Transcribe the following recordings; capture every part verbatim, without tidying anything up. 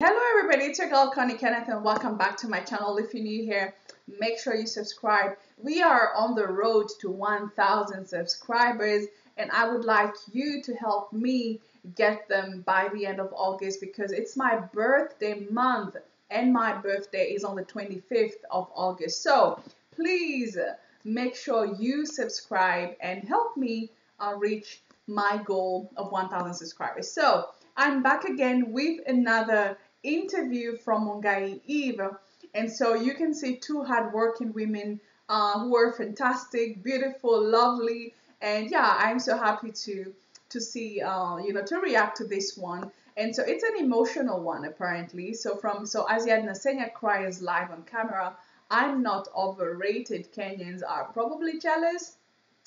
Hello everybody, it's your girl Connie Kenneth and welcome back to my channel. If you're new here, make sure you subscribe. We are on the road to one thousand subscribers and I would like you to help me get them by the end of August because it's my birthday month and my birthday is on the twenty-fifth of August. So please make sure you subscribe and help me uh, reach my goal of one thousand subscribers. So I'm back again with another interview from Mungai Eve, and so you can see two hardworking women uh, who are fantastic, beautiful, lovely, and yeah, I'm so happy to to see uh, you know to react to this one. And so it's an emotional one apparently. So from so Azziad Nasenya cries live on camera. I'm not overrated. Kenyans are probably jealous.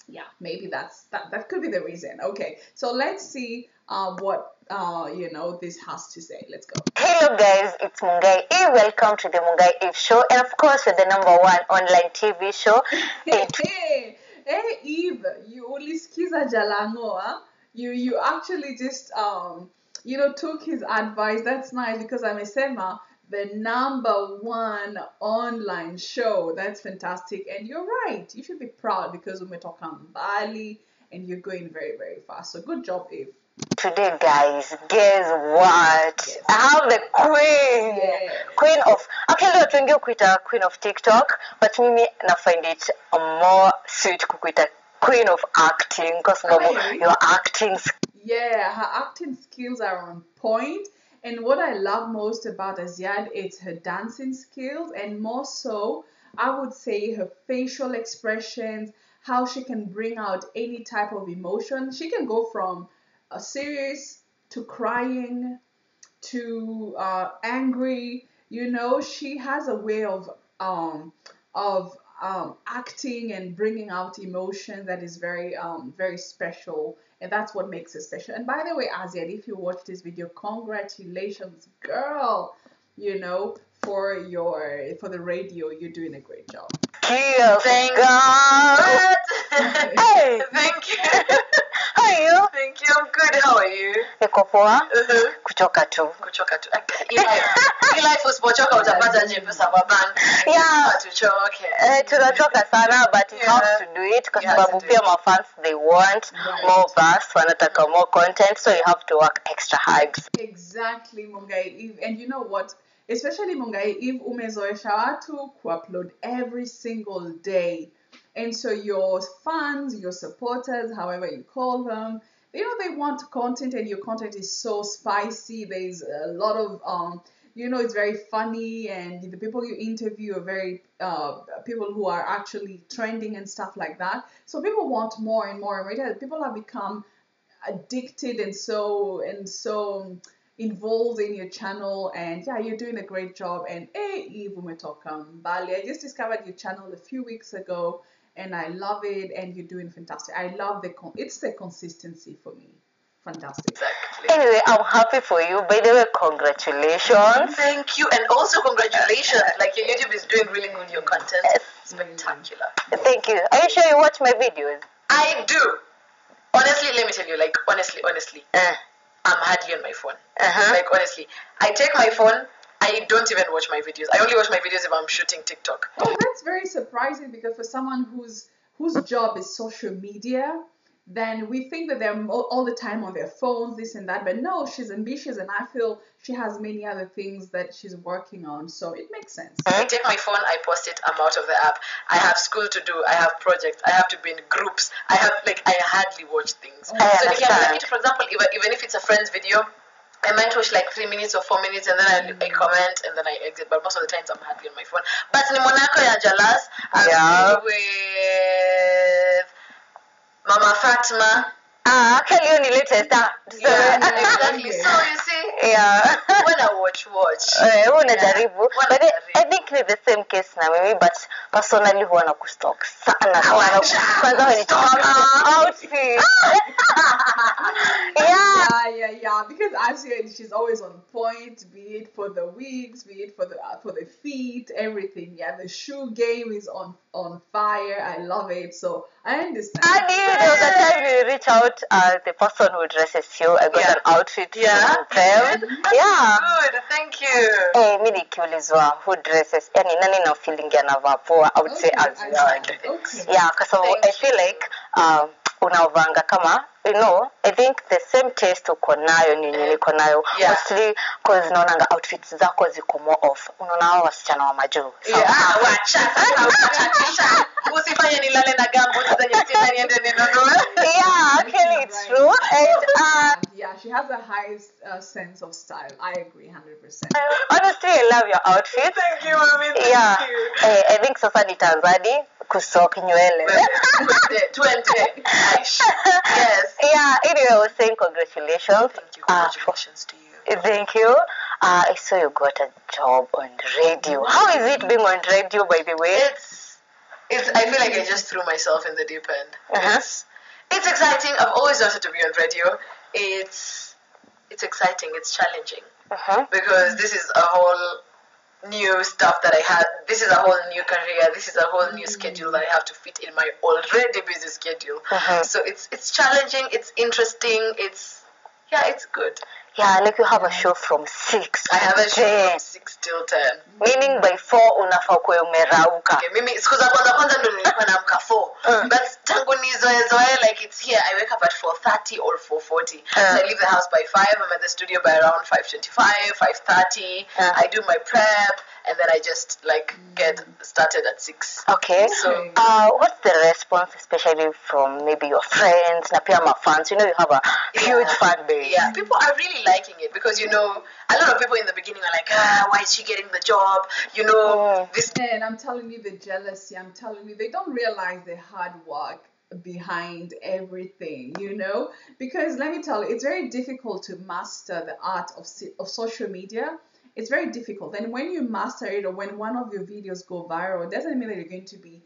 Yeah, maybe that's that. That could be the reason. Okay, so let's see uh, what. Uh, you know, this has to say. Let's go. Hello guys, it's Mungai Eve. Welcome to the Mungai Eve show. And of course, we're the number one online T V show. hey, hey, hey, Eve, you Ulyskiza Jalang'o, huh? You, you actually just, um, you know, took his advice. That's nice because I'm a Sema, the number one online show. That's fantastic. And you're right. You should be proud because umetoka mbali and you're going very, very fast. So good job, Eve. Today, guys, guess what? Yes. I have the queen, yeah. queen of actually, I think you quit a queen of TikTok, but Mimi, I find it more sweet to quit a queen of acting because really? Your acting, yeah, her acting skills are on point. And what I love most about Azziad is her dancing skills, and more so, I would say her facial expressions, how she can bring out any type of emotion. She can go from Uh, serious to crying to uh, angry. You know, she has a way of um, of um, acting and bringing out emotion that is very um, very special, and that's what makes it special. And by the way, Azziad, if you watch this video, congratulations, girl. You know, for your for the radio, you're doing a great job. Thank, Thank God. God. Hey, thank you. You? Thank you. I'm good. How are you? Niko poa. Mhm. Kuchoka tu. Kuchoka tu. Ni life was bochoka utapata nje pesa kwa bank. Yeah. Tuchoke. Eh, tunachoka sana but you have to do it kwa sababu pia my fans they want more vast, wanataka more content, so you have to work extra hard. Exactly, Mungai Eve. And you know what? Especially Mungai Eve umezoesha watu kuupload every single day. And so your fans, your supporters, however you call them, you know, they want content and your content is so spicy. There's a lot of, um, you know, it's very funny and the people you interview are very, uh, people who are actually trending and stuff like that. So people want more and more. And people have become addicted and so, and so involved in your channel. And yeah, you're doing a great job. And hey, Eve umetoka mbali. I just discovered your channel a few weeks ago. And I love it, and you're doing fantastic. I love the con it's the consistency for me. Fantastic. Exactly. Anyway, I'm happy for you. By the way, congratulations. Thank you, and also congratulations. Like your YouTube is doing really good. Your content is spectacular. Thank you. Are you sure you watch my videos? I do. Honestly, let me tell you. Like honestly, honestly, uh, I'm hardly on my phone. Uh-huh. Like honestly, I take my phone. I don't even watch my videos. I only watch my videos if I'm shooting TikTok. Oh, that's very surprising because for someone whose whose job is social media, then we think that they're all the time on their phones, this and that. But no, she's ambitious, and I feel she has many other things that she's working on. So it makes sense. I take my phone, I post it. I'm out of the app. I have school to do. I have projects. I have to be in groups. I have like I hardly watch things. Oh, so yeah, for example, even if it's a friend's video. I might watch like three minutes or four minutes and then I, I comment and then I exit. But most of the times I'm hardly on my phone. But in Monaco, you're jealous. I'm yeah. with Mama Fatma. Ah, can you only latest? Ah, yeah, exactly. So you see, yeah. When I watch, watch. Uh, when I yeah. Jaribu. But I, I think it's the same case now, maybe. But personally, who wanna kustalk? Sana, who wanna kustalk? Outfit. Yeah. Yeah, yeah, yeah. Because Azziad, she's always on point. Be it for the wigs, be it for the uh, for the feet, everything. Yeah, the shoe game is on on fire. I love it. So I understand. I knew Yay! There was a time you reach out, uh, the person who dresses you. I got yeah. an outfit yeah. from them. That's yeah. good. Thank you. Eh, me nikiulizwa who dresses. Yani nani na feeling yanavaa. I would okay. say Azziad. Okay. Yeah, because I feel like um unavanga kama. You know, I think the same taste uko nayo ni niliko nayo. Yeah. Mostly cause naonanga outfits zako ziko more off. Unaona wasichana wa majuu. Yeah, wacha sana utachatisha. Usifanye nilale na gambo zenye sitani ende ninunue. Yeah, actually it's true. And uh, yeah, she has a high uh, sense of style. I agree one hundred percent. Honestly, I love your outfit. Thank you, mommy. Thank yeah. you. I, I think sasa ni Tanzania. Kusok nywele. twenty. Yes. Yeah, anyway, I was saying congratulations. Thank you. Congratulations uh, to you. Thank you. Uh, I saw you got a job on radio. How is it being on radio, by the way? It's, it's I feel like I just threw myself in the deep end. Uh-huh. It's, it's exciting. I've always wanted to be on radio. It's, it's exciting. It's challenging. Uh-huh. Because this is a whole new stuff that I had. This is a whole new career. This is a whole new schedule that I have to fit in my already busy schedule. Mm-hmm. So it's it's challenging. It's interesting. It's yeah, it's good. Yeah, like you have a show from six. I have a show ten. From six till ten. Meaning by four unafaa kuwe umerauka. Okay, mimi siku za kwanza kwanza ndo nilikuwa naamka four. But tangu nizoezoe like it's here. I wake up at four thirty or four forty. Uh. So I leave the house by five. I'm at the studio by around five twenty-five, five thirty. Uh. I do my prep and then I just like get started at six. Okay. So uh, what's the response, especially from maybe your friends, na pia ma fans? You know you have a huge yeah. fan base. Yeah, people are really liking it because you know a lot of people in the beginning are like, ah, why is she getting the job, you know this. And I'm telling you, the jealousy, I'm telling you, they don't realize the hard work behind everything, you know, because let me tell you, it's very difficult to master the art of of social media. It's very difficult. And when you master it, or when one of your videos go viral, it doesn't mean that you're going to be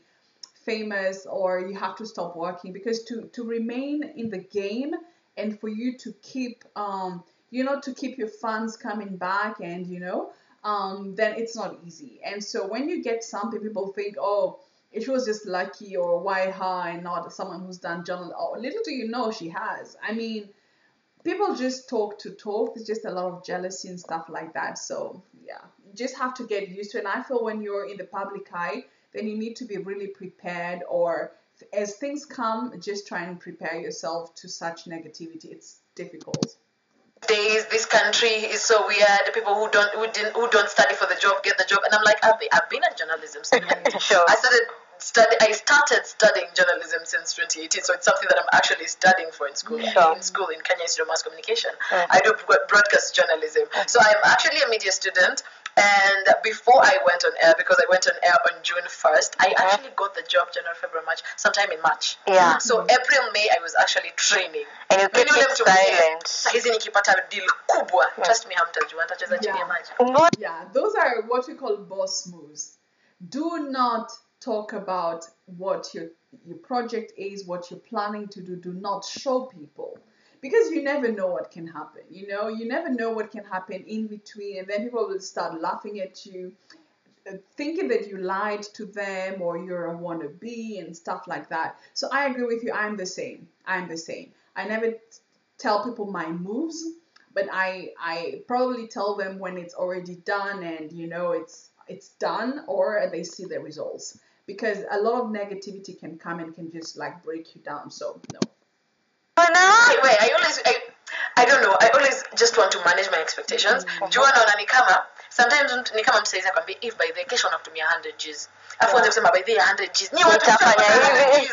famous or you have to stop working, because to to remain in the game and for you to keep um you know, to keep your fans coming back and, you know, um, then it's not easy. And so when you get something, people think, oh, she was just lucky, or why her and not someone who's done journalism. Oh, little do you know, she has. I mean, people just talk to talk. There's just a lot of jealousy and stuff like that. So, yeah, you just have to get used to it. And I feel when you're in the public eye, then you need to be really prepared, or as things come, just try and prepare yourself to such negativity. It's difficult. Days, this country is so weird. People who don't who didn't who don't study for the job get the job, and I'm like, I've been, I've been a journalism student. Sure. I started study I started studying journalism since twenty eighteen, so it's something that I'm actually studying for in school. Sure. In school in Kenya Institute of Mass Communication, mm-hmm. I do broadcast journalism. Mm-hmm. So I'm actually a media student. And before I went on air, because I went on air on June first, I mm-hmm. actually got the job January, February, March, sometime in March. Yeah. So mm-hmm. April, May, I was actually training. And you kept it silent. Sahizi nikipata deal kubwa. Trust me, hamtajua. Nitacheza chini ya maji. Yeah, those are what we call boss moves. Do not talk about what your your project is, what you're planning to do. Do not show people. Because you never know what can happen, you know, you never know what can happen in between, and then people will start laughing at you, thinking that you lied to them or you're a wannabe and stuff like that. So I agree with you. I'm the same. I'm the same. I never tell people my moves, but I I probably tell them when it's already done and, you know, it's it's done, or they see the results, because a lot of negativity can come and can just like break you down. So no. Oh, no. Anyway, I always, I, I don't know, I always just want to manage my expectations. Mm-hmm. Do you want to know, sometimes nikama msaiza kwambi, if by the occasion have to me one hundred G's. Afu wanza kusema by the one hundred G's. Ni watu kutafanya hivi.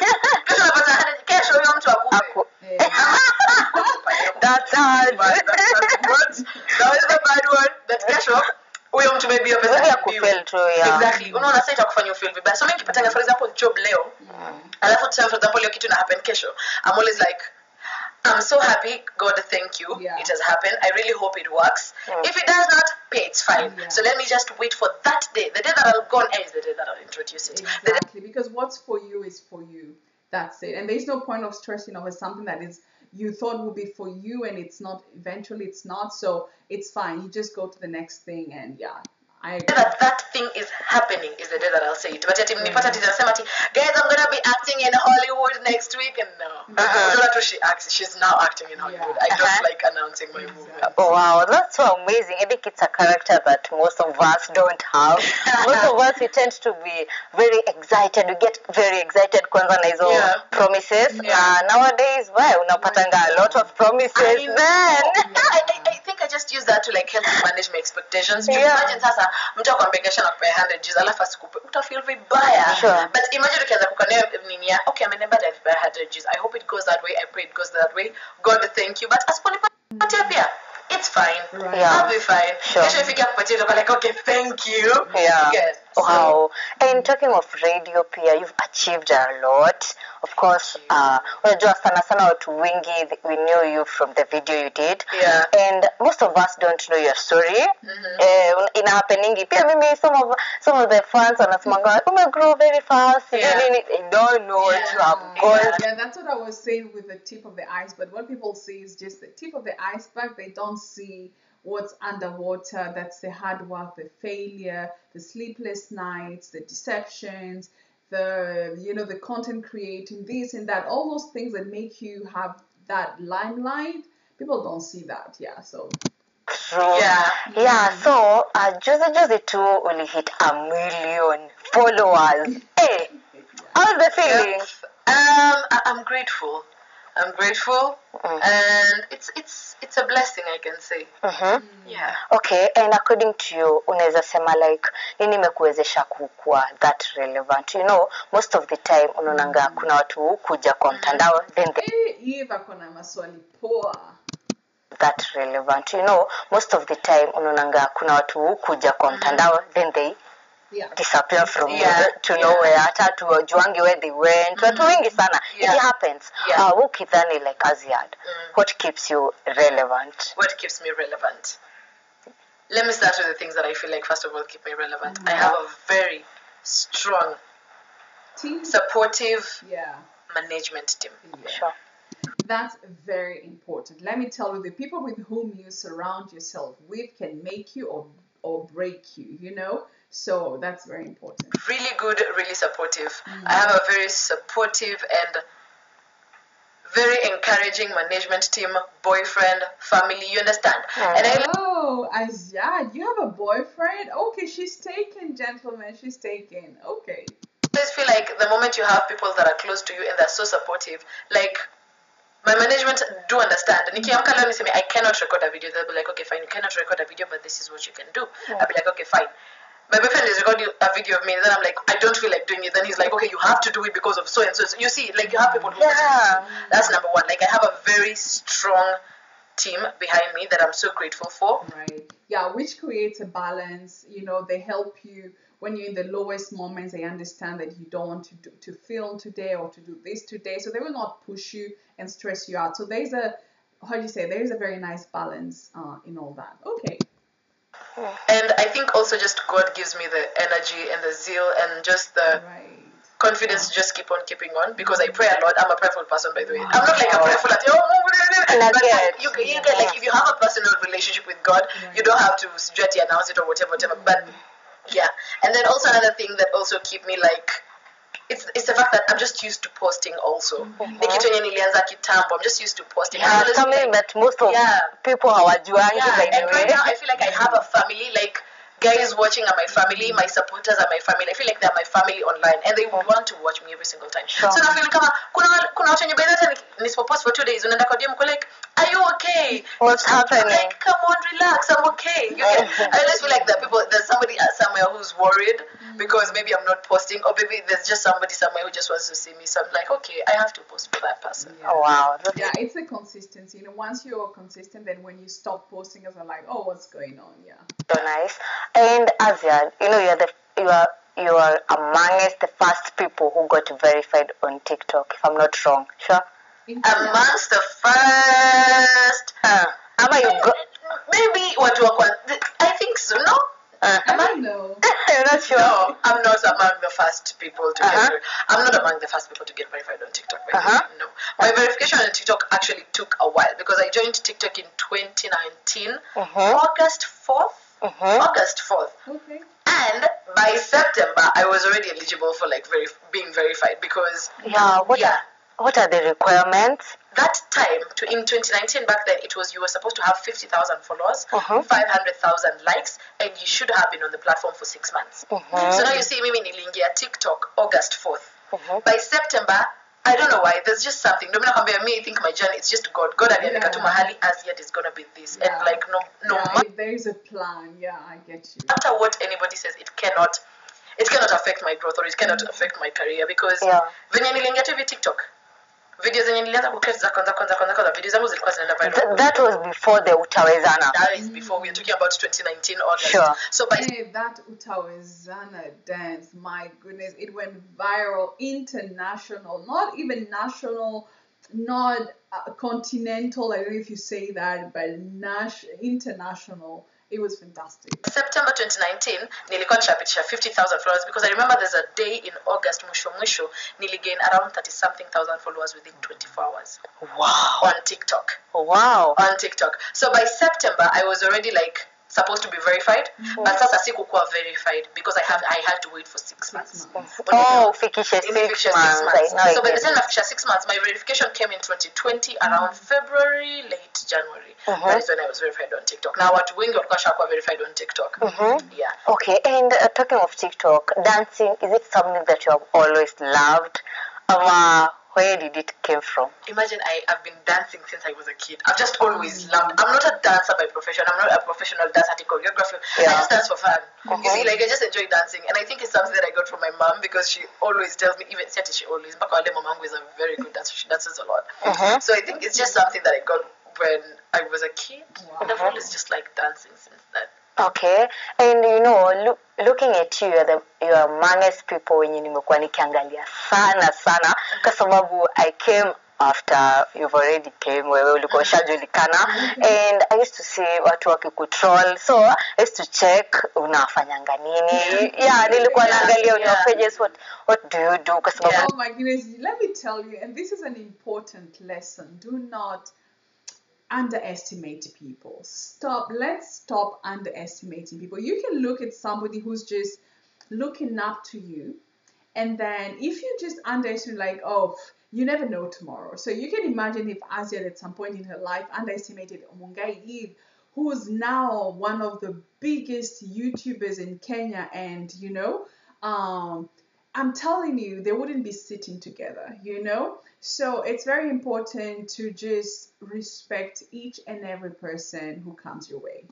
Kesho napata one hundred G's, kesho huyo mtu akupe. That's hard. That was the bad one. That kesho huyo mtu maybe pesa yakufeli tu, yeah. Exactly. Unaona sasa itakufanya ufeel vibaya. So mimi nikipata for example job leo, alafu tuseme for example leo kitu na happen kesho. I'm always like, I'm so happy. God, thank you. Yeah. It has happened. I really hope it works. Mm. If it does not, pay, it's fine. Yeah. So let me just wait for that day. The day that I'll go on air is the day that I'll introduce it. Exactly. The because what's for you is for you. That's it. And there's no point of stressing over something that is you thought would be for you and it's not. Eventually, it's not. So it's fine. You just go to the next thing, and yeah, I agree. That that thing is happening is the day that I'll say it. But yet, yeah. Guys, I'm gonna be acting in Hollywood next week, and no, uh-huh. Not what she acts. She's now acting in Hollywood. Yeah. I don't uh-huh. like announcing my exactly. movie. Oh wow, that's so amazing. I think it's a character that most of us don't have. Most of us we tend to be very excited. We get very excited. Kwanza na hizo yeah. promises. Yeah. Uh, nowadays, well, unapatanga a lot of promises. I mean, then I, I, I think I just use that to like help me manage my expectations. Do you yeah. imagine sasa? Mtu akwambekesha na kupa one hundred G's alafu asikupe utafeel vibaya sure. But imagine ukianza kukanea nini ya okay amenemba da vibaya one hundred G's, I hope it goes that way, I pray it goes that way, God thank you, but asiponipatia pia it's fine right. yeah. I'll be fine sure. Kesho ifika kupatia utakuwa like okay thank you yeah. Yes. Wow. And talking of radio pia, you've achieved a lot. Of course, uh, unajua sana sana watu wengi, we knew you from the video you did. Yeah. And most of us don't know your story. Mm-hmm. Eh, ina happeningi. Pia mimi, some of, some of the fans wanasimanga, oh, you grew very fast. Yeah. They don't know what you have got. Yeah, that's what I was saying with the tip of the iceberg. What people see is just the tip of the iceberg. They don't see what's underwater. That's the hard work, the failure, the sleepless nights, the deceptions, the, you know, the content creating, this and that, all those things that make you have that limelight. People don't see that. Yeah, so true. Yeah, yeah. So uh Josie Josie too only hit a million followers. Hey, how's the feeling? Yes. um I- I'm grateful I'm grateful, mm-hmm. and it's it's it's a blessing, I can say. Mm-hmm. Yeah. Okay, and according to you, unaweza sema like nini imekuwezesha kukua that relevant? You know, most of the time unaonanga kuna watu kuja kwa mtandao then Eva kuna maswali poa. That relevant. You know, most of the time unaonanga kuna watu kuja kwa mtandao then they Yeah. disappear from yeah. to nowhere, hata to juangi where they went. Mm-hmm. Watu wengi sana. Yeah. It happens. Yeah. Uh, ukidhani like Azziad, mm. what keeps you relevant? What keeps me relevant? Let me start with the things that I feel like, first of all, keep me relevant. Mm-hmm. I have a very strong, team. supportive yeah. management team. Yeah. Sure. That's very important. Let me tell you, the people with whom you surround yourself with can make you or, or break you, you know? So that's very important. Really good, really supportive. Mm-hmm. I have a very supportive and very encouraging management team, boyfriend, family, you understand? Oh, and I... oh Azziad, you have a boyfriend? Okay, she's taken, gentlemen, she's taken. Okay. I just feel like the moment you have people that are close to you and they're so supportive, like... my management do understand. Nikiamka leo niseme, I cannot record a video. They'll be like, okay, fine, you cannot record a video, but this is what you can do. Yeah. I'll be like, okay, fine. My boyfriend is recording a video of me, and then I'm like, I don't feel like doing it. Then he's like, okay, you have to do it because of so and so. You see, like, you have people who yeah. That's number one. Like, I have a very strong team behind me that I'm so grateful for. Right. Yeah, which creates a balance. You know, they help you. When you're in the lowest moments, they understand that you don't want to do, to film today or to do this today. So they will not push you and stress you out. So there's a, how do you say, there is a very nice balance uh, in all that. Okay. And I think also just God gives me the energy and the zeal and just the right. confidence to just keep on keeping on, because I pray a lot. I'm a prayerful person, by the way. Wow. I'm not like a prayerful at all. But you, you get, like, if you have a personal relationship with God, right. you don't have to straight announce it or whatever, whatever. But yeah, and then also another thing that also keep me like, it's it's the fact that I'm just used to posting also. Mm-hmm. I'm just used to posting. Yeah, it's something like, that most of yeah. people are doing. Yeah, like and right way. Now I feel like I have a family, like guys watching are my family, my supporters are my family. I feel like they're my family online and they would want to watch me every single time. Sure. So I feel like, kuna, kuna watu wenye by the time nisipopost for two days, unaenda kwa D M like, are you okay? What's happening? Like, come on, relax, I'm okay. You can, I just feel like there are people, there's somebody somewhere who's worried because maybe I'm not posting, or maybe there's just somebody somewhere who just wants to see me. So I'm like, okay, I have to post for that person. Yeah. Oh, wow. That's yeah, it's a consistency. You know, once you're consistent, then when you stop posting, you're like, oh, what's going on? Yeah. So nice. And Azziad, you know, you're the you are you are amongst the first people who got verified on TikTok, if I'm not wrong. Sure. Amongst the first. Uh, am I you go- maybe what you are? I think so. No. Uh, am I? No. I'm not sure. No, I'm not among the first people to uh-huh. get. I'm not among the first people to get verified on TikTok. Uh-huh. No, my verification on TikTok actually took a while because I joined TikTok in twenty nineteen, uh-huh. August fourth. uh-huh. August fourth. Okay. And by September, I was already eligible for like very, being verified because... Yeah, what, yeah. Are, what are the requirements? That time, to, in twenty nineteen, back then, it was you were supposed to have fifty thousand followers, uh-huh. five hundred thousand likes, and you should have been on the platform for six months. Uh-huh. So now you see me nilingia TikTok August fourth. Uh-huh. By September, I don't know why, there's just something. No matter how me, I think my journey, it's just God. God, yeah. Alianaka to Mahali, Azziad is going to be this. Yeah. And like, no, no yeah, matter. There is a plan, yeah, I get you. After what anybody says, it cannot, it cannot affect my growth or it cannot mm-hmm. affect my career because yeah. when you nilingia T V TikTok, videos and you learn because that was before the Utawezana. That is before. We are talking about twenty nineteen August. Sure. So by hey, that Utawezana dance, my goodness, it went viral, international, not even national, not uh, continental. I don't know if you say that, but nas- international. It was fantastic. September twenty nineteen, nilikuwa nishapitisha fifty thousand followers because I remember there's a day in August, mwisho mwisho, niligain around thirty something thousand followers within twenty-four hours. Wow. On TikTok. Wow. On TikTok. So by September, I was already like supposed to be verified, wow. but sasa sikukuwa verified because I have I had to wait for six, six months. months. Oh, fikisha six, six, six months. months. Like, so by the time fikisha six months, my verification came in twenty twenty around mm-hmm. February, late January. Mm-hmm. That is when I was verified on TikTok. Now, watu wengi walikuwa shakuwa verified on TikTok. Mm-hmm. Yeah. Okay, and uh, talking of TikTok, dancing, is it something that you have always loved? Um, where did it come from? Imagine I, I've been dancing since I was a kid. I've just always loved. I'm not a dancer by profession. I'm not a professional dancer, choreographer. Yeah. I just dance for fun. Mm-hmm. You see, like I just enjoy dancing. And I think it's something that I got from my mom because she always tells me, even Seti, she always, Bakawale Mamangu is a very good dancer. She dances a lot. Mm-hmm. So I think it's just something that I got when I was a kid. Mm-hmm. And I've always just like dancing since then. Okay, and you know, look, looking at you, you're the you're amongst people wenye nimekuwa nikiangalia sana sana kwa sababu I came after you've already came wewe ulikuwa shajulikana and I used to see watu wakikutroll, so I used to check unafanyanga nini. Yeah, nilikuwa naangalia your pages, what what do you do kwa sababu yeah. Oh my goodness, let me tell you, and this is an important lesson. Do not underestimate people. Stop. Let's stop underestimating people. You can look at somebody who's just looking up to you, and then if you just underestimate, like, oh, you never know tomorrow. So you can imagine if Azziad at some point in her life underestimated Mungai Eve, who is now one of the biggest YouTubers in Kenya, and you know, um, I'm telling you, they wouldn't be sitting together, you know? So it's very important to just respect each and every person who comes your way.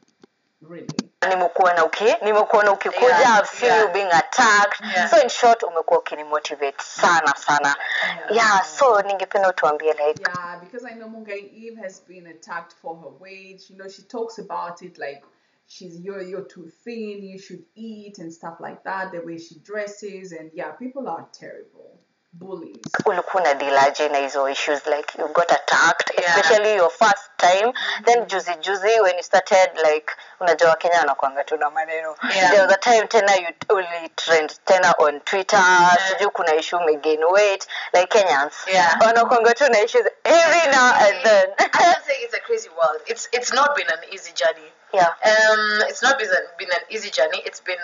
Really. Nimekuona uki, nimekuona ukikuja, I've seen you being attacked. Yeah. So in short, umekuwa ukinimotivate sana sana. Yeah, yeah, so ningependa tuambie like. Yeah, because I know Mungai Eve has been attacked for her weight. You know, she talks about it like she's you're you're too thin, you should eat and stuff like that, the way she dresses, and yeah, people are terrible bullies. Ulikuna dilaje na hizo issues like you got attacked, yeah. especially your first time. Mm-hmm. Then juzi juzi when you started like unajua Kenya wanakuanga tu na maneno. Yeah. There was a time tena you only trend tena on Twitter, yeah. siju kuna issue me gain weight like Kenyans. Yeah. Wanakuanga tu na issues every now and then. I don't say it's a crazy world. It's it's not been an easy journey. Yeah. Um, it's not been, been an easy journey. It's been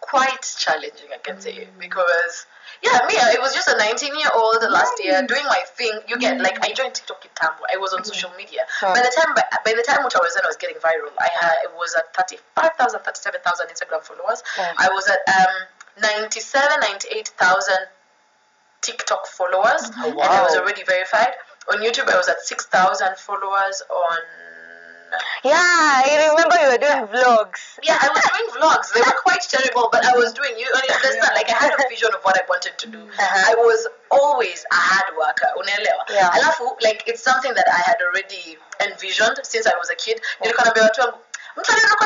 quite challenging, I can say, because yeah, me, it was just a nineteen-year-old last year doing my thing. You get like I joined TikTok in Tambo. I was on social media. By the time by, by the time Utawezana was getting viral, I had it was at thirty-five thousand, thirty-seven thousand Instagram followers. I was at um ninety-seven, ninety-eight thousand TikTok followers, oh, wow. and I was already verified. On YouTube, I was at six thousand followers on. Yeah, I remember you were doing vlogs. Yeah, I was doing vlogs. They were quite terrible, but I was doing. You only understand. Like I had a vision of what I wanted to do. Uh-huh. I was always a hard worker. Unaelewa? Yeah. Alafu, like it's something that I had already envisioned since I was a kid. Nilikuwa naambiwa tu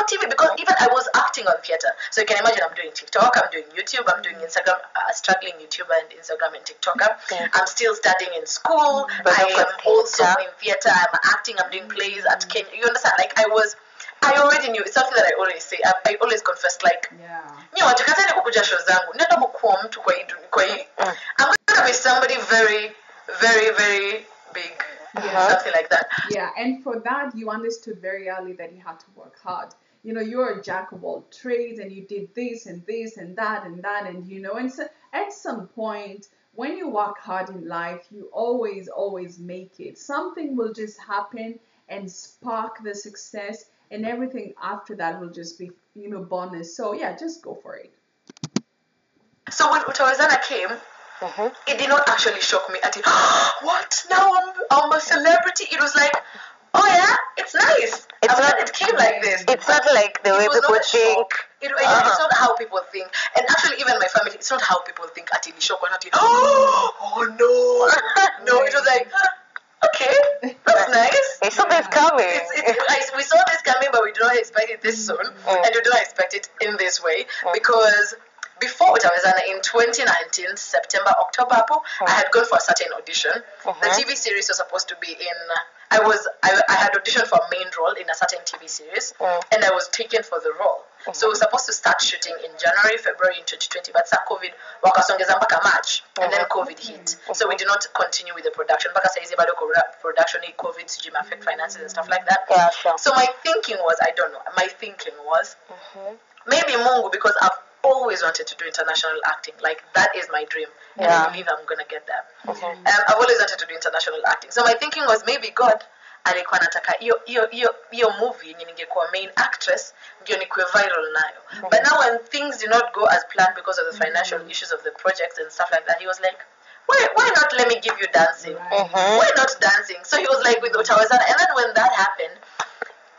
T V because even I was acting on theater. So you can imagine I'm doing TikTok, I'm doing YouTube, I'm doing Instagram, a struggling YouTuber and Instagram and TikToker. Okay. I'm still studying in school. But I am also in theater. I'm acting, I'm doing plays at Kenya. You understand? Like I was, I already knew. It's something that I always say. I, I always confess like, yeah. I'm going to be somebody very, very, very big. Yeah. Something like that. Yeah, and for that, you understood very early that you had to work hard. you know, you're a jack of all trades and you did this and this and that and that. And, you know, and so at some point when you work hard in life, you always, always make it. Something will just happen and spark the success, and everything after that will just be, you know, bonus. So yeah, just go for it. So when Utawazana came, mm-hmm. it did not actually shock me. I did, oh, what? Now I'm, I'm a celebrity. It was like, oh yeah, it's nice. It's I'm not, glad it came like this. It's not like the way people think. It, uh-huh. It's not how people think. And actually, even my family, it's not how people think. Atili shock or not. Oh, oh no. No, it was like, okay, that's nice. It's something's coming. It's, it's, I, we saw this coming, but we did not expect it this soon. Mm. And we did not expect it in this way. Mm. Because before Utawazana, in twenty nineteen, September, October, mm-hmm. I had gone for a certain audition. Mm-hmm. The T V series was supposed to be in... I was I, I had auditioned for a main role in a certain T V series, mm-hmm. and I was taken for the role. Mm-hmm. So we were supposed to start shooting in January, February in twenty twenty, but sa COVID, wakasongeza mpaka March, and then COVID hit. Mm-hmm. So we did not continue with the production. Mpaka saizi bado production, COVID, sijima affect finances and stuff like that. Yeah, sure. So my thinking was, I don't know, my thinking was, mm-hmm. maybe Mungu, because I've always wanted to do international acting. Like, that is my dream. And yeah. I believe I'm going to get there. Mm-hmm. Um, I've always wanted to do international acting. So my thinking was, maybe God, alikuwa nataka iyo, iyo, iyo, iyo movie, ningekuwa main actress, ndiyo nikuwe viral nayo. Mm-hmm. But now when things did not go as planned because of the financial mm-hmm. issues of the projects and stuff like that, he was like, why, why not let me give you dancing? Mm-hmm. Why not dancing? So he was like, with Utawazana. And then when that happened,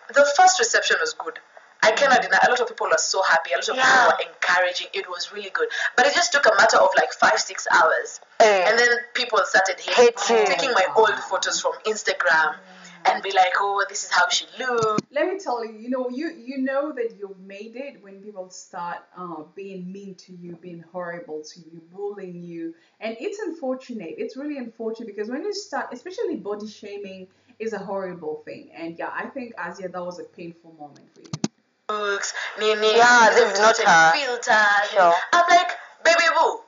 the first reception was good. I cannot deny, a lot of people were so happy, a lot of yeah. people were encouraging, it was really good. But it just took a matter of like five, six hours. Mm. And then people started hating, taking my old photos from Instagram and be like, oh, this is how she looks. Let me tell you, you know, you, you know that you've made it when people start uh, being mean to you, being horrible to you, bullying you. And it's unfortunate. It's really unfortunate because when you start, especially body shaming is a horrible thing. And yeah, I think, Azziad, that was a painful moment for you. Books, nini, yeah, they've not her. Filters. Sure. I'm like, baby boo,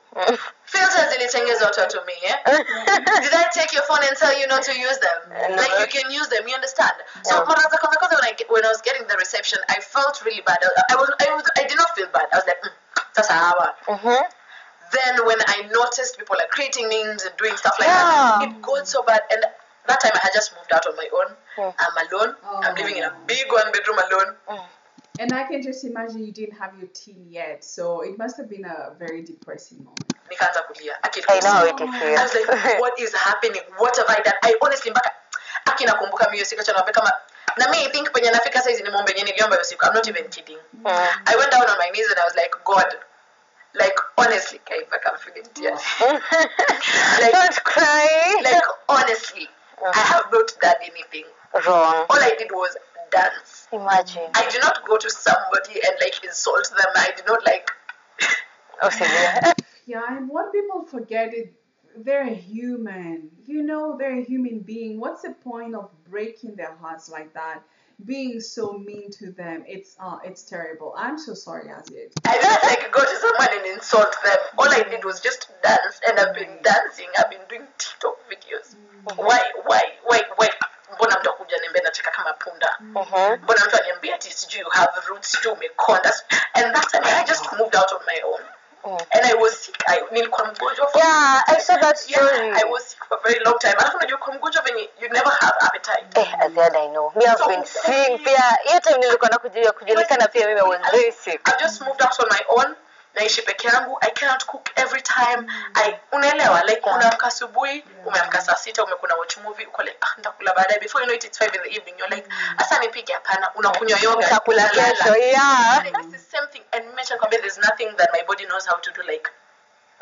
filters zilitengeza watoto me, eh? Did I take your phone and tell you not to use them? No. Like, you can use them, you understand? So, yeah. when, I, when I was getting the reception, I felt really bad. I, I, was, I, was, I did not feel bad. I was like, mm, that's an hour. Mm-hmm. Then when I noticed people like creating memes and doing stuff like yeah. that, it got so bad. And that time I had just moved out on my own. Yeah. I'm alone. Oh. I'm living in a big one bedroom alone. Mm. And I can just imagine you didn't have your team yet, so it must have been a very depressing moment. I know it is. I was like, what is happening? What have I done? I honestly, I'm not even kidding. I went down on my knees and I was like, God, like, honestly, I'm feeling tears. Like, don't cry. Like, honestly, I have not done anything wrong. All I did was dance. Imagine. I did not go to somebody and like insult them. I did not like. Okay. Yeah, and what people forget is they're human. You know, they're a human being. What's the point of breaking their hearts like that? Being so mean to them. It's uh, it's terrible. I'm so sorry, Azziad. I don't like go to someone and insult them. All I did was just dance, and I've been dancing. I've been doing TikTok videos. Mm-hmm. Why? Why? Why? Why? Mm-hmm. You have roots to make corners, and that time I just moved out on my own, mm-hmm. and I was sick. I mean, yeah, I saw that story. Yeah, I was sick for a very long time. I don't know, you you never have appetite. Eh, Azziad, I know. Me, I've so, been sick. Yeah, every time you look on I was very sick. I just moved out on my own. I cannot cook every time. I unelewa like unaamka asubuhi, umeamka saa sita, umekuna watch movie, uko like ah ndakula baadaye, before you know it it's five in the evening. You're like asa nipike hapana, unakunywa yoga chakula kesho. Yeah. It's the same thing, and mention kwamba there's nothing that my body knows how to do like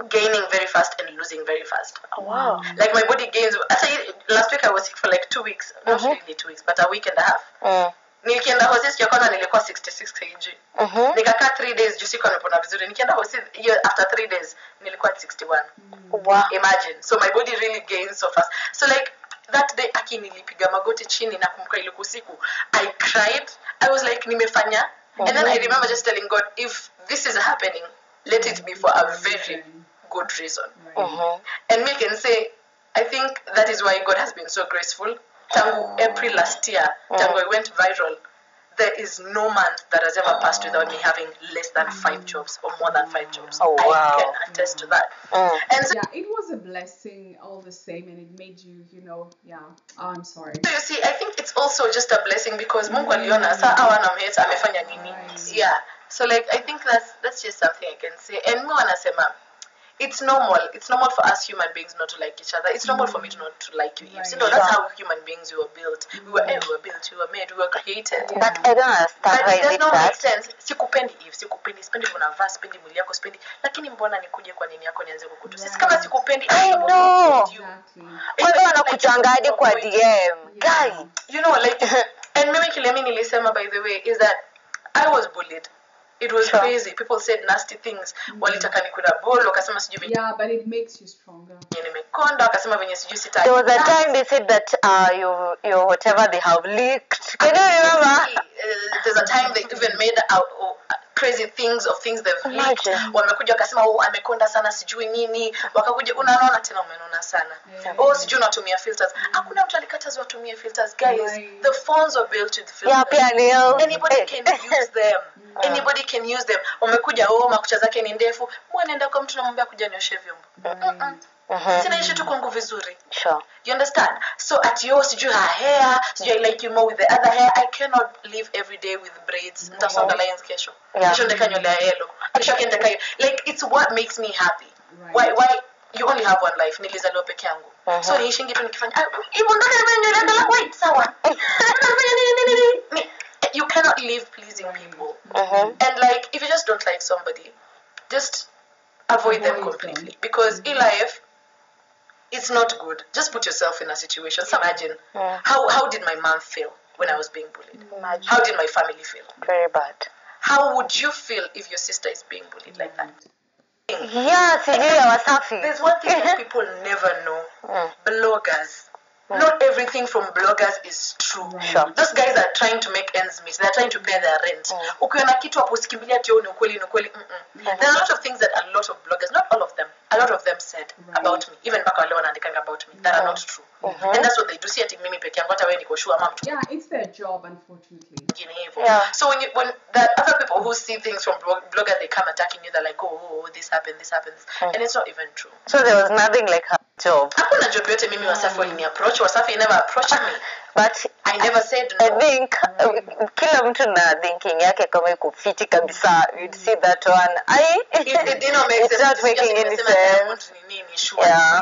gaining very fast and losing very fast. Oh, wow. Like my body gains actually, last week I was sick for like two weeks, not mm-hmm. really two weeks, but a week and a half. Mm. Nikienda hosis yako na nilikuwa sixty-six kilograms. Mhm. Nikakaa three days juice iko napona vizuri. Nikienda hosis hiyo after three days nilikuwa sixty-one. Wow. Imagine. So my body really gains so fast. So like that day aki nilipiga magoti chini na kumka ile usiku. I cried. I was like nimefanya. Mm-hmm. And then I remember just telling God, if this is happening, let it be for a very good reason. Mm-hmm. And we can say I think that is why God has been so graceful. Tangu April last year, mm. Tangu I went viral. there is no month that has ever passed without me having less than five jobs or more than five jobs. Oh, wow. I can attest to that. Oh. And so, yeah, it was a blessing all the same, and it made you, you know, yeah, oh, I'm sorry. So you see, I think it's also just a blessing because Mungu aliona saa hawa namheta amefanya nini. Yeah. So like, I think that's that's just something I can say. And mwa anasema, it's normal. It's normal for us human beings not to like each other. It's normal for me to not to like you. Right. You know, that's how human beings we were built. We were, we were built. We were made. We were created. Yeah. But I don't understand but why it does not that. Make sense. Sikupendi Eve. Sikupendi. Sipendi unavaa. Sipendi mwili yako. Sipendi. Lakini mbona nikuje kwa nini yako nianze kukutusi? Sisi kama sikupendi. I know. Wewe wanakuchanga hadi kwa D M. Guy. You know, like, and mimi kile mimi nilisema, by the way, is that I was bullied. It was sure. crazy. People said nasty things. Yeah, but it makes you stronger. There was a time they said that uh, your, your whatever they have leaked. Can you remember? There's a time they even made out oh, crazy things of things they've leaked. Wamekuja wakasema oh amekonda sana sijui nini. Wakakuja unaona tena umenona sana. Oh sijui unatumia filters. Hakuna mtu alikatazwa watumie filters, guys. The phones were built with filters. Yeah, anybody can use them. Anybody can use them. Wamekuja oh makucha zake ni ndefu. Mwanaenda kwa mtu namwambia kuja nioshe vyombo. Mm-mm. Mm-hmm. Sina ishe tu kwangu vizuri. Sure. You understand? So at yours, you have hair, so you like you more with the other hair. I cannot live every day with braids. Mm-hmm. That's not the lion's kesho. Yeah. Like, it's what makes me happy. Right. Why? Why? You only have one life. Nilizaliwa peke yangu. So niishingi tu nikifanya. Wait, sawa. You cannot live pleasing people. Mm-hmm. And like, if you just don't like somebody, just avoid them completely, because in life it's not good. Just put yourself in a situation. Just imagine yeah. how how did my mom feel when I was being bullied? Imagine. How did my family feel? Very bad. How would you feel if your sister is being bullied like that? Yeah, there's one thing that people never know. Mm. Bloggers. Mm. Not everything from bloggers is true. Sure. Those guys are trying to make ends meet. They're trying to pay their rent. Mm. There are a lot of things that a lot of bloggers, not all of them, a lot of them said right. about me, even back alone and they can about me, that yeah. are not true. Mm-hmm. And that's what they do. See, I think Mimi Peki, I'm going to go show a mom. Yeah, it's their job, unfortunately. Yeah. So when you, when the other people who see things from bloggers, they come attacking you. They're like, oh, oh this happened, this happens, mm. and it's not even true. So there was nothing like her job. I couldn't job yote Mimi Wasafi when he approached. Wasafi never approached me. But I never said no. I think kila mtu na thinking yake kama iko fiti kabisa. You'd see that one. I it, it did not make sense. It's not making any sense. Yeah.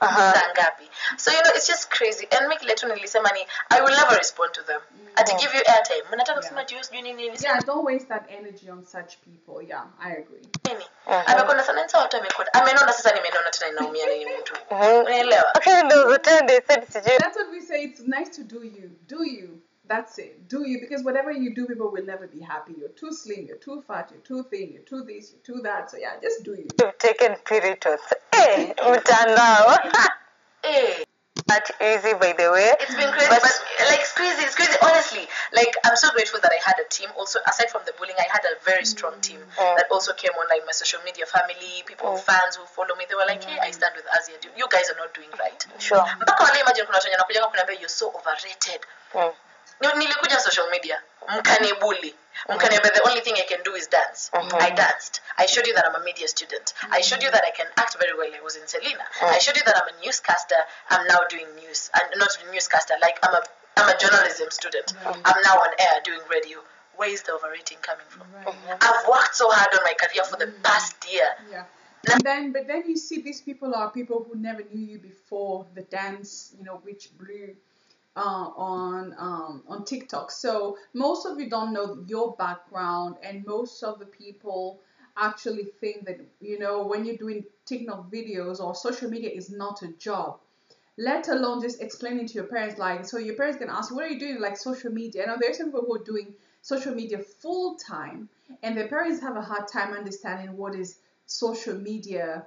Uh-huh. So you know, it's just crazy. And make letu nilisema ni I will never respond to them. I to give you airtime. Mnataka kusema juice you nini nini. Yeah, don't waste that energy on such people. Yeah, I agree. Nini? Amekona sana nsa watu amekona. Amenona sasa nimeona tena inaumia nini mtu. Unaelewa? Okay, no, they said sijui. That's what we say. It's nice to do you. Do you. That's it. Do you. Because whatever you do, people will never be happy. You're too slim, you're too fat, you're too thin, you're too this, you're too that. So yeah, just do you. You've taken piritos. Hey, mtandao. Hey. That's easy, by the way. It's been crazy, but, but like, it's crazy, it's crazy. Honestly, like, I'm so grateful that I had a team. Also, aside from the bullying, I had a very strong team mm. that also came on, like, my social media family, people, mm. fans who follow me. They were like, hey, I stand with Azziad. You guys are not doing right. Sure. You're so overrated. Mm. Nilikuja social media. Mkane bully. Mkane, but the only thing I can do is dance. Mm-hmm. I danced. I showed you that I'm a media student. Mm-hmm. I showed you that I can act very well. I was in Selena. Mm-hmm. I showed you that I'm a newscaster. I'm now doing news. I'm not a newscaster. Like, I'm a, I'm a journalism student. Mm-hmm. I'm now on air doing radio. Where is the overrating coming from? Right. I've worked so hard on my career for the past year. Yeah. And then, but then you see these people are people who never knew you before the dance, you know, which blew... Uh, on um, on TikTok. So most of you don't know your background, and most of the people actually think that, you know, when you're doing TikTok videos or social media is not a job, let alone just explaining to your parents. Like, so your parents can ask, what are you doing, like, social media? And there's some people who are doing social media full time, and their parents have a hard time understanding what is social media.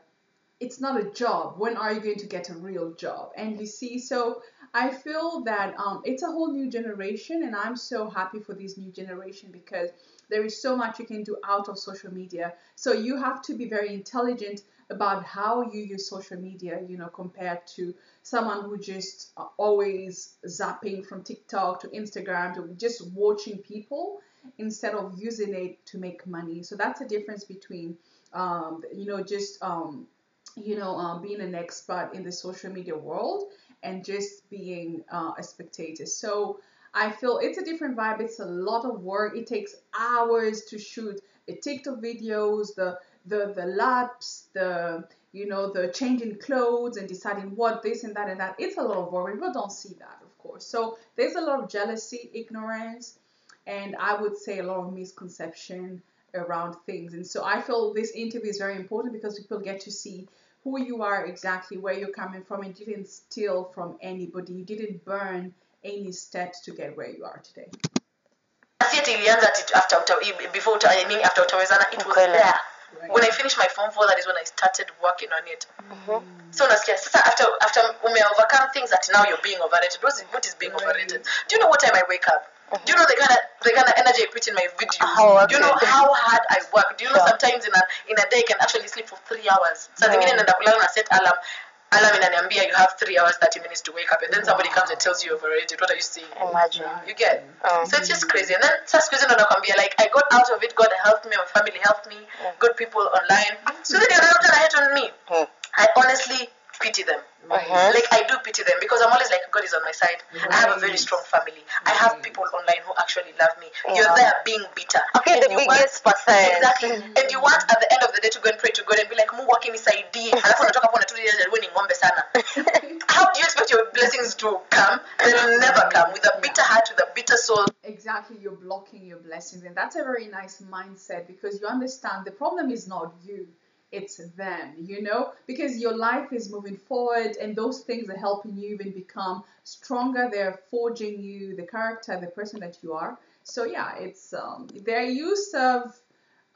It's not a job. When are you going to get a real job? And you see, so I feel that um, it's a whole new generation, and I'm so happy for this new generation because there is so much you can do out of social media. So you have to be very intelligent about how you use social media, you know, compared to someone who just always zapping from TikTok to Instagram to just watching people instead of using it to make money. So that's the difference between, um, you know, just, um, you know, uh, being an expert in the social media world and just being uh, a spectator. So I feel it's a different vibe. It's a lot of work. It takes hours to shoot the TikTok videos, the the the laps, the you know the changing clothes and deciding what this and that and that. It's a lot of work. People don't see that, of course. So there's a lot of jealousy, ignorance, and I would say a lot of misconception around things. And so I feel this interview is very important because people get to see who you are exactly, where you're coming from, and you didn't steal from anybody. You didn't burn any steps to get where you are today. After, after, before, I mean, after it was there. Right. When I finished my form four, that is when I started working on it. Mm-hmm. So after after we may overcome things that now you're being overrated. What is being overrated? Do you know what time I wake up? Mm-hmm. Do you know the kind of the kind of energy I put in my videos? Oh, okay. Do you know how hard I work? Do you know yeah. sometimes in a in a day I can actually sleep for three hours? So yeah. I I set alarm. Alarm inaniambia, you have three hours, thirty minutes to wake up, and then somebody comes and tells you overrated. What are you seeing? Imagine. You get. Um, so it's just crazy. And then such crazy no be like, I got out of it, God helped me, my family helped me, yeah. good people online. So then you're out and hate on me. Hmm. I honestly pity them. Uh-huh. Like, I do pity them because I'm always like, God is on my side. Right. I have a very strong family. Right. I have people online who actually love me. Yeah. You're there being bitter. Okay, and the biggest want, percent. Exactly. Mm-hmm. And you want at the end of the day to go and pray to God and be like, Mungu akinisaidia. How do you expect your blessings to come? They'll never come. With a bitter heart, with a bitter soul. Exactly. You're blocking your blessings. And that's a very nice mindset because you understand the problem is not you. It's them, you know, because your life is moving forward and those things are helping you even become stronger. They're forging you, the character, the person that you are. So, yeah, it's um, their use of,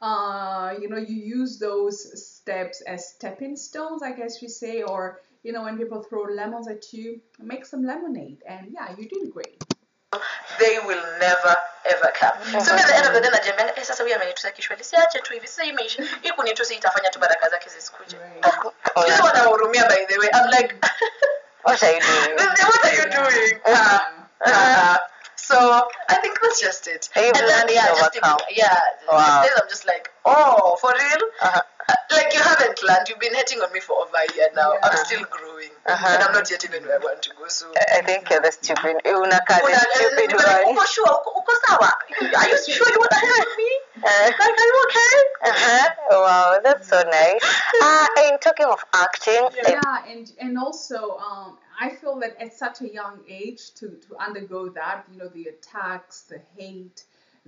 uh, you know, you use those steps as stepping stones, I guess we say, or, you know, when people throw lemons at you, make some lemonade. And, yeah, you're doing great. They will never ever come. Mm-hmm. So at the end of the day, najembe pesa sababu amenitusaidia kishwali. Siache tu hivi sasa imeishi. Iku ni tu si itafanya tu baraka zake zisikuje. Sio wanahurumia by the way. I'm like what are you doing? What are you doing? Uh, uh, so I think that's just it. Hey, and then yeah, just think, yeah, wow. These days I'm just like, oh, for real? Uh-huh. Uh, like you haven't learned. You've been hating on me for over a year now. Yeah. I'm still growing, uh-huh. and I'm not yet even where I want to go. So I think you're the stupid. You're the stupid one. For sure, are you sure you want to help me? Uh, like, are you okay? Uh-huh. Wow, that's so nice. Uh, and talking of acting, yeah, yeah and and also, um, I feel that at such a young age to to undergo that, you know, the attacks, the hate,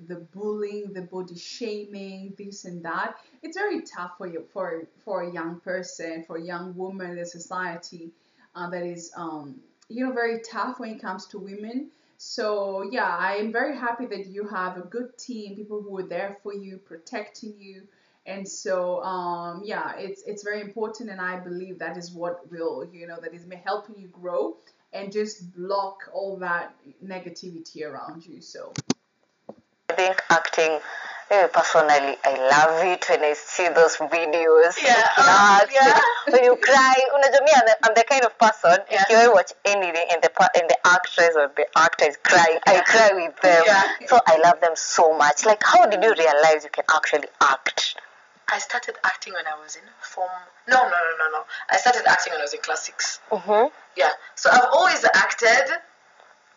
the bullying, the body shaming, this and that. It's very tough for you, for for a young person, for a young woman in the society uh, that is, um, you know, very tough when it comes to women. So yeah, I am very happy that you have a good team, people who are there for you, protecting you, and so um, yeah, it's it's very important, and I believe that is what will, you know, that is helping you grow and just block all that negativity around you. So. I think acting, personally, I love it when I see those videos. Yeah. Um, yeah. When you cry, I'm the kind of person, yeah. if you watch anything and the and the actress or the actor is crying, yeah. I cry with them. Yeah. So I love them so much. Like, how did you realize you can actually act? I started acting when I was in form. No, no, no, no, no. I started acting when I was in class six. Mm-hmm. Yeah. So I've always acted.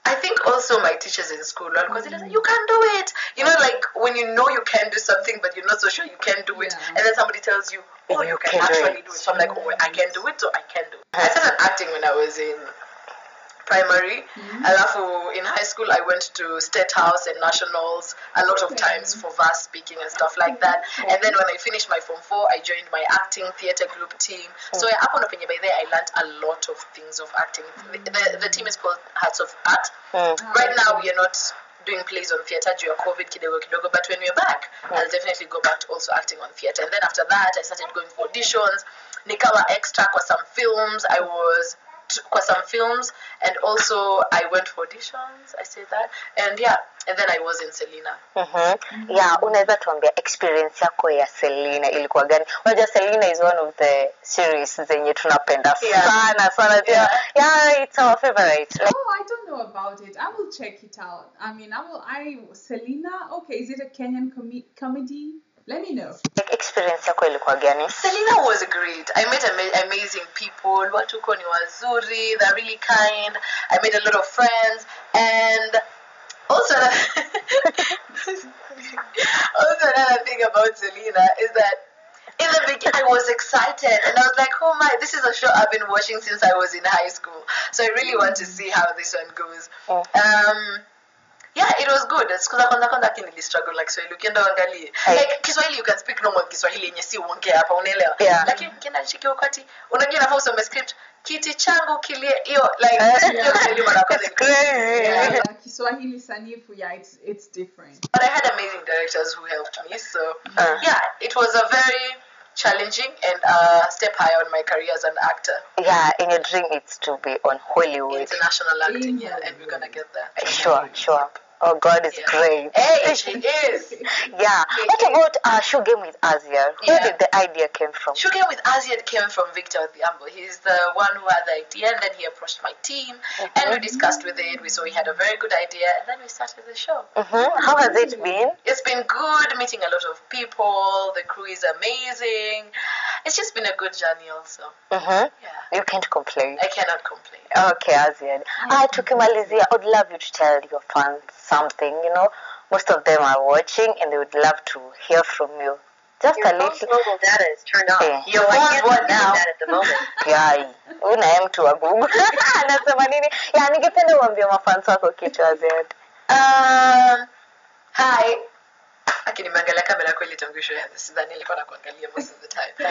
I think also my teachers in school, because they're like, you can do it. You know, like when you know you can do something, but you're not so sure you can do it. Yeah. And then somebody tells you, oh, you can, can actually do it. So I'm like, oh, I can do it, so I can do it. I started acting when I was in primary. Mm-hmm. Alafu, in high school, I went to State House and Nationals a lot of times for verse speaking and stuff like that. And then when I finished my Form four, I joined my acting theatre group team. So I happened up in by there, I learned a lot of things of acting. The, the, the team is called Hearts of Art. Mm-hmm. Right now, we are not doing plays on theatre during COVID, kidogo kidogo, but when we're back, I'll definitely go back to also acting on theatre. And then after that, I started going for auditions, nikawa extra kwa some films. I was for some films, and also I went for auditions. I say that, and yeah, and then I was in Selena. Mhm. Mm-hmm. Yeah, unaweza tuambia experience yako ya Selena ilikuwa gani? Unajua Selena is one of the series zenye tunapenda yeah. sana sana. Yeah. yeah, it's our favorite. Like, oh, I don't know about it. I will check it out. I mean, I will. I Selena. Okay, is it a Kenyan com- comedy? Let me know. Like experience yako ilikuwa gani? Selena was great. I met ama- amazing people. Watuko ni wazuri. They're really kind. I made a lot of friends. And also, also another thing about Selena is that in the beginning I was excited. And I was like, oh my, this is a show I've been watching since I was in high school. So I really want to see how this one goes. Oh. Um... Yeah, it was good. It's because I really struggle like Swahili. Ukienda uangalie. Like Kiswahili you can speak normal Kiswahili yenye si uongea hapa unaelewa. Lakini ukienda chiki wakati unajua na force of script kiti changu kilie hiyo like hiyo Kiswahili wanakosa crazy. Kiswahili sanifu yeah, it's it's different. But I had amazing directors who helped me. So uh. yeah, it was a very challenging and uh, step higher on my career as an actor. Yeah, and your dream is to be on Hollywood. International acting, yeah, and we're gonna get there. Sure, sure. Oh, God is yeah. great. Hey, she is. Yeah. Hey, what hey. about uh, Shoe Game with Azziad? Where yeah. did the idea came from? Shoe Game with Azziad came from Victor Odiambo. He's the one who had the idea, and then he approached my team, mm-hmm. and we discussed with it. We saw he had a very good idea, and then we started the show. Mm-hmm. How has it been? It's been good, meeting a lot of people. The crew is amazing. It's just been a good journey also. Mm-hmm. Yeah. You can't complain. I cannot complain. Okay, Azziad. Ah, tukimalizia, I would love you to tell your fans something, you know. Most of them are watching and they would love to hear from you. Just your a little. Your mobile data is turned off. Yeah. You can't do that at the moment. Yeah. Una mtu wa Google. Anasema nini? Yeah, ningependa uambie mafans wako kitu Azziad. Um, hi. Akini mangalia kamera kweli tangusho ya sidhani nilikuwa nakuangalia most of the time. Um,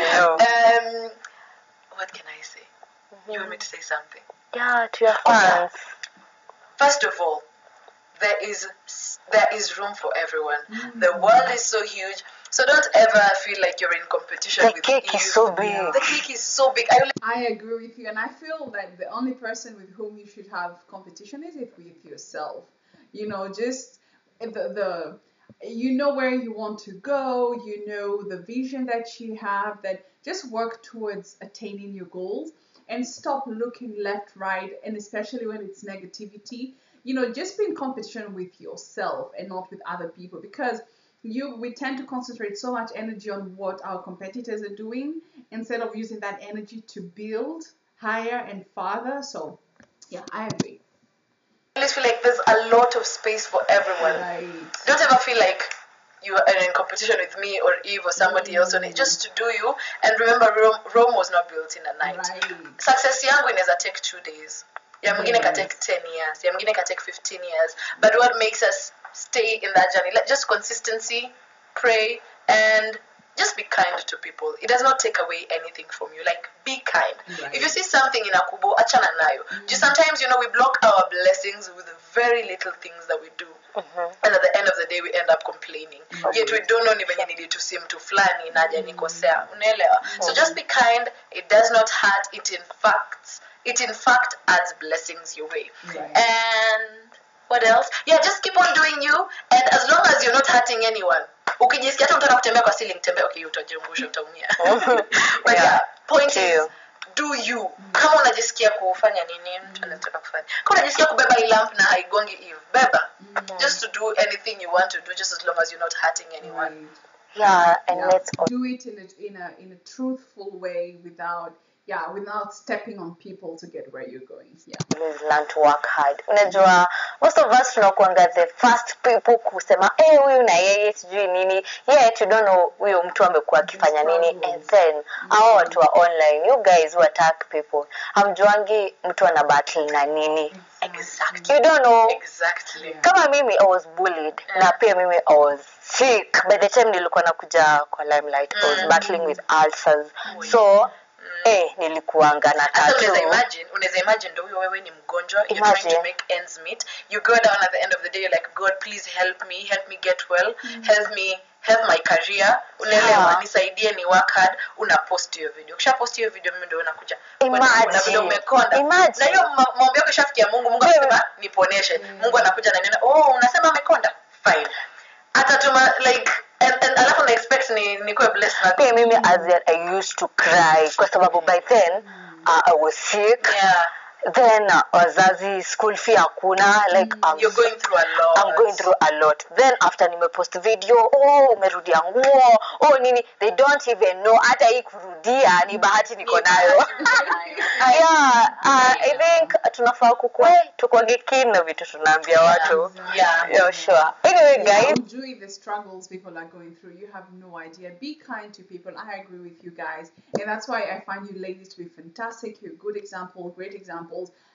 what can I say? Mm-hmm. You want me to say something? Yeah, to your fans. First of all, There is there is room for everyone. Mm-hmm. The world is so huge. So don't ever feel like you're in competition the with you. The cake is so big. The cake is so big. I, only- I agree with you. And I feel like the only person with whom you should have competition is with yourself. You know, just the, the you know where you want to go. You know the vision that you have. That just work towards attaining your goals. And stop looking left, right. And especially when it's negativity. You know, just be in competition with yourself and not with other people, because you we tend to concentrate so much energy on what our competitors are doing instead of using that energy to build higher and farther. So, yeah, I agree. I just feel like there's a lot of space for everyone. Right. Don't ever feel like you are in competition with me or Eve or somebody mm-hmm. else on it, just to do you. And remember, Rome, Rome was not built in a night. Right. Success yangu inaweza take two days. Yeah, I'm gonna take ten years. Yeah, I'm gonna take fifteen years. But what makes us stay in that journey? Like just consistency, pray, and just be kind to people. It does not take away anything from you. Like, be kind. Right. If you see something in Akubo, achana nayo. Just sometimes, you know, we block our blessings with very little things that we do. Mm-hmm. And at the end of the day, we end up complaining. Mm-hmm. Yet we don't know even you need to seem to flani, naja nikosea. Unaelewa? So just be kind. It does not hurt. It in fact... It in fact adds blessings your way. Right. And what else? Yeah, just keep on doing you, and as long as you're not hurting anyone. Ukijisikia hata unataka kutembea kwa ceiling tembea, okay, utajangusha utaumia. But yeah, point is do you. Kama unajisikia kufanya nini mtu anataka kufanya. Kama unajisikia kubeba ile lamp na haigongi Eve, beba. Just to do anything you want to do just as long as you're not hurting anyone. Yeah, and yeah. let's do it in a, in a in a truthful way without Yeah, without stepping on people to get where you're going. Yeah. Please learn to work hard. Unajua, most of us tunakuanga the first people kusema, eh, huyu na yeye sijui nini. Yet you don't know huyu mtu amekuwa akifanya nini. And then, hao watu wa online, you guys who attack people, hamjuangi mtu ana battle na nini. Exactly. You don't know. Exactly. Kama mimi, I was bullied. Yeah. Na pia mimi, I was sick. By the time nilikuwa nakuja kwa limelight, I was battling with ulcers. Oh, yeah. So, Eh, nilikuanga na tatu. Unaweza imagine, unaweza imagine ndio wewe ni mgonjwa, you're imagine. Trying to make ends meet. You go down at the end of the day, you're like, God, please help me, help me get well, mm-hmm. help me help my career, ulelewa, nisaidie ni work hard, una post your video. Kisha post your video mimi ndio unakuja. Imagine. Na video umekonda. Na hiyo maombi yako shafikia Mungu, Mungu anasema niponeshe. Mungu anakuja na nena, "Oh, unasema amekonda." Fine. Atatuma like and and alafu na expect ni nikuwe blessed na pia mimi Azziad I used to cry kwa sababu by then uh, I was sick. Yeah. Then wazazi uh, school fee hakuna, like um, you're going through a lot. I'm going through a lot. Then after nime post video, oh umerudi nguo, oh nini, they don't even know hata hii kurudia ni bahati niko nayo. Yeah, uh, I think tunafaa kukua tuko geeking na vitu tunaambia watu. Yeah, yeah, sure. Anyway guys, enjoy the struggles people are going through. You have no idea. Be kind to people. I agree with you guys. And that's why I find you ladies to be fantastic. You're a good example, great example.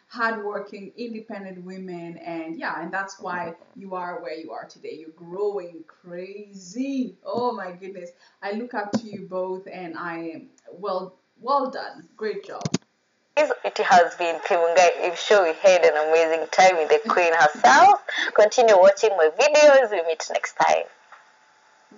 Hardworking, independent women, and yeah, and that's why you are where you are today. You're growing crazy. Oh my goodness, I look up to you both, and I am well, well done, great job. It has been the Mungai Eve show. We had an amazing time with the Queen herself. Continue watching my videos. We meet next time.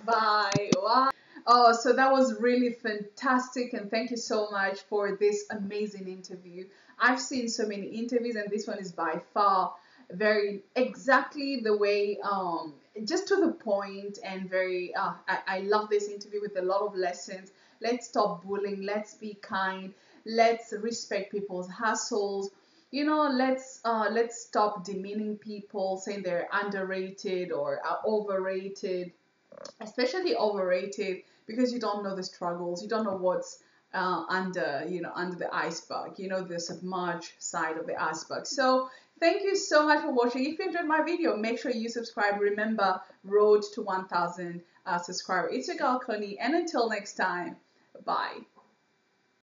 Bye. Wow. Oh, so that was really fantastic, and thank you so much for this amazing interview. I've seen so many interviews, and this one is by far very exactly the way, um, just to the point, and very, uh, I, I love this interview with a lot of lessons. Let's stop bullying. Let's be kind. Let's respect people's hustles. You know, let's, uh, let's stop demeaning people, saying they're underrated or are overrated, especially overrated, because you don't know the struggles. You don't know what's Uh, under, you know, under the iceberg, you know, the submerged side of the iceberg. So thank you so much for watching. If you enjoyed my video, make sure you subscribe. Remember, road to one thousand uh, subscribers. It's your girl Connie, and until next time, bye.